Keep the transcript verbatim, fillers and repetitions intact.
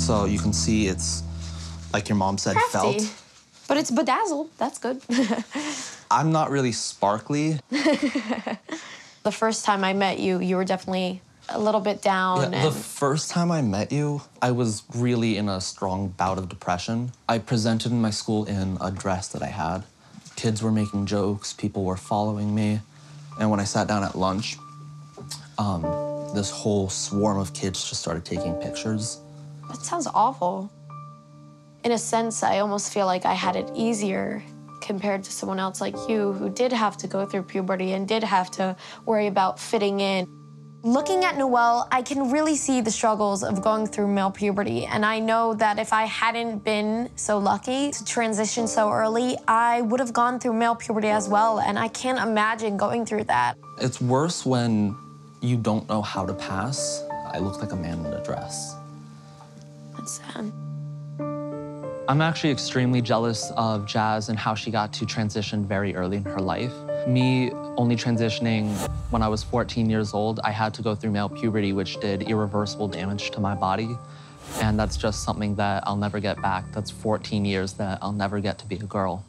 So you can see it's, like your mom said, hefty. Felt. But it's bedazzled, that's good. I'm not really sparkly. The first time I met you, you were definitely a little bit down. Yeah, and... The first time I met you, I was really in a strong bout of depression. I presented in my school in a dress that I had. Kids were making jokes, people were following me. And when I sat down at lunch, um, this whole swarm of kids just started taking pictures. That sounds awful. In a sense, I almost feel like I had it easier compared to someone else like you who did have to go through puberty and did have to worry about fitting in. Looking at Noelle, I can really see the struggles of going through male puberty, and I know that if I hadn't been so lucky to transition so early, I would have gone through male puberty as well, and I can't imagine going through that. It's worse when you don't know how to pass. I look like a man in a dress. That's sad. I'm actually extremely jealous of Jazz and how she got to transition very early in her life. Me only transitioning when I was fourteen years old, I had to go through male puberty, which did irreversible damage to my body. And that's just something that I'll never get back. That's fourteen years that I'll never get to be a girl.